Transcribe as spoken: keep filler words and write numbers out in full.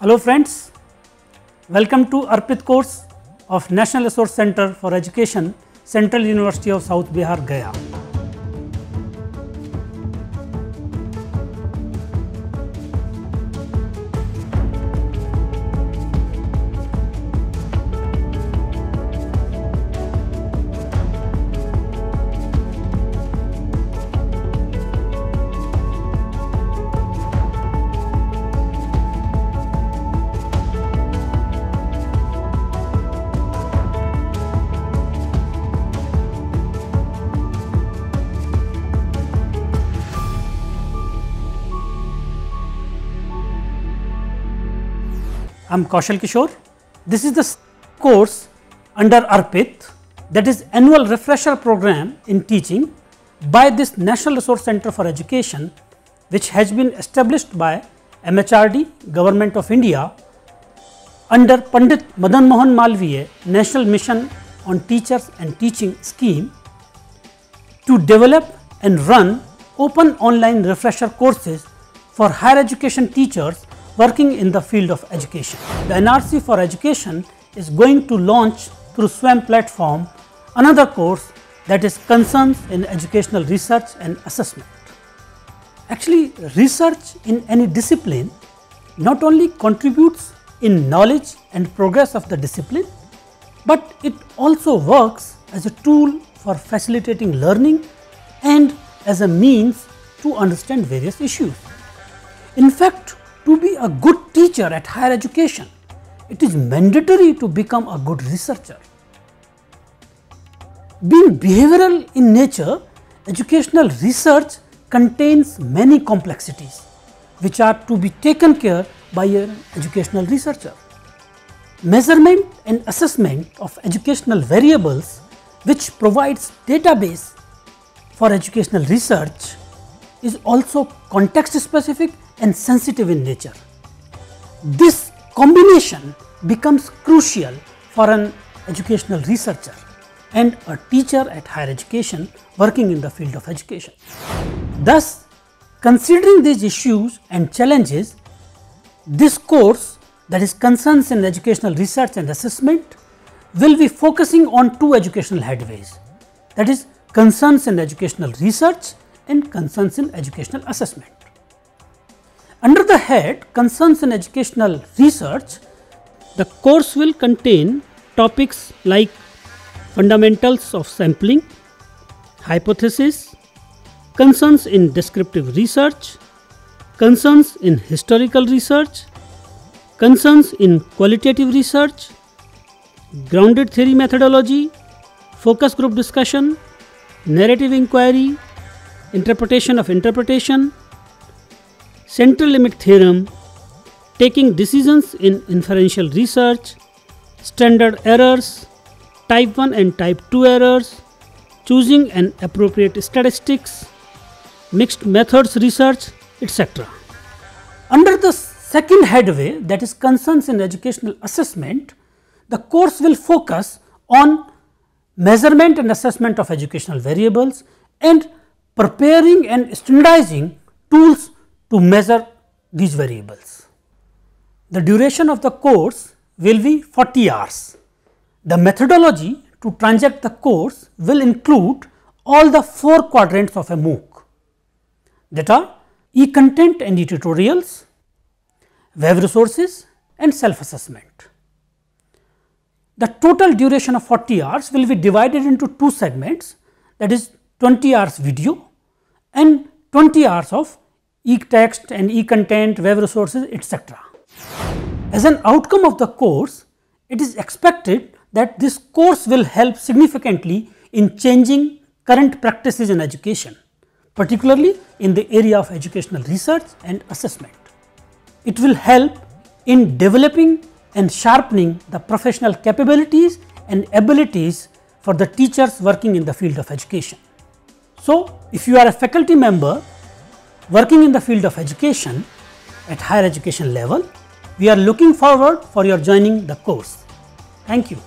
Hello friends, welcome to ARPIT course of National Resource Center for Education, Central University of South Bihar, Gaya. I am Kaushal Kishore. This is the course under ARPIT, that is annual refresher program in teaching by this National Resource Center for Education, which has been established by M H R D, Government of India, under Pandit Madan Mohan Malviye National Mission on Teachers and Teaching scheme, to develop and run open online refresher courses for higher education teachers working in the field of education. The N R C for Education is going to launch through SWAM platform another course, that is Concerns in Educational Research and Assessment. Actually, research in any discipline not only contributes in knowledge and progress of the discipline, but it also works as a tool for facilitating learning and as a means to understand various issues. In fact, to be a good teacher at higher education, it is mandatory to become a good researcher. Being behavioral in nature, educational research contains many complexities which are to be taken care by an educational researcher. Measurement and assessment of educational variables, which provides database for educational research, is also context specific and sensitive in nature. This combination becomes crucial for an educational researcher and a teacher at higher education working in the field of education. Thus, considering these issues and challenges, this course, that is Concerns in Educational Research and Assessment, will be focusing on two educational headways, that is concerns in educational research and concerns in educational assessment. Under the head Concerns in Educational Research, the course will contain topics like fundamentals of sampling, hypothesis, concerns in descriptive research, concerns in historical research, concerns in qualitative research, grounded theory methodology, focus group discussion, narrative inquiry, interpretation of interpretation, central limit theorem, taking decisions in inferential research, standard errors, type one and type two errors, choosing an appropriate statistics, mixed methods research, et cetera. Under the second headway, that is Concerns in Educational Assessment, the course will focus on measurement and assessment of educational variables and preparing and standardizing tools to measure these variables. The duration of the course will be forty hours. The methodology to transact the course will include all the four quadrants of a MOOC, that are e-content and e-tutorials, web resources and self-assessment. The total duration of forty hours will be divided into two segments, that is twenty hours video and twenty hours of e-text and e-content, web resources, et cetera. As an outcome of the course, it is expected that this course will help significantly in changing current practices in education, particularly in the area of educational research and assessment. It will help in developing and sharpening the professional capabilities and abilities for the teachers working in the field of education. So, if you are a faculty member working in the field of education at higher education level, we are looking forward for your joining the course. Thank you.